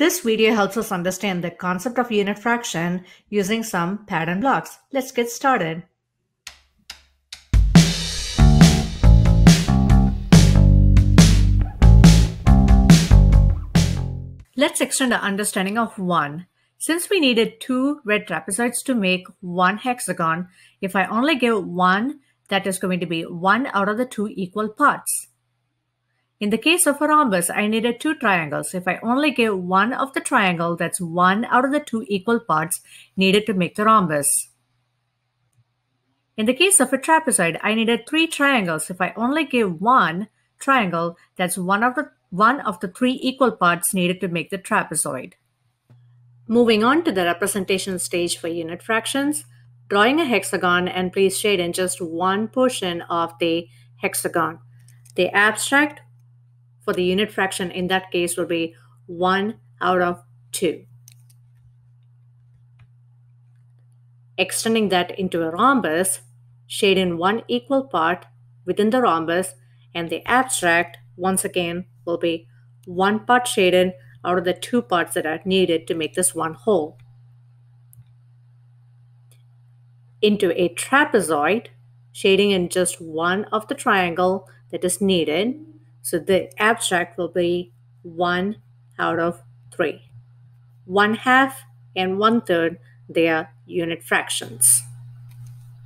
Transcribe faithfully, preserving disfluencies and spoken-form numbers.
This video helps us understand the concept of unit fraction using some pattern blocks. Let's get started. Let's extend our understanding of one. Since we needed two red trapezoids to make one hexagon, if I only give one, that is going to be one out of the two equal parts. In the case of a rhombus, I needed two triangles. If I only give one of the triangle, that's one out of the two equal parts needed to make the rhombus. In the case of a trapezoid, I needed three triangles. If I only give one triangle, that's one of the, one of the three equal parts needed to make the trapezoid. Moving on to the representation stage for unit fractions, drawing a hexagon, and please shade in just one portion of the hexagon. The abstract for the unit fraction in that case will be one out of two. Extending that into a rhombus, shade in one equal part within the rhombus, and the abstract once again will be one part shaded out of the two parts that are needed to make this one whole. Into a trapezoid, shading in just one of the triangle that is needed, so the abstract will be one out of three. One half and one third, they are unit fractions.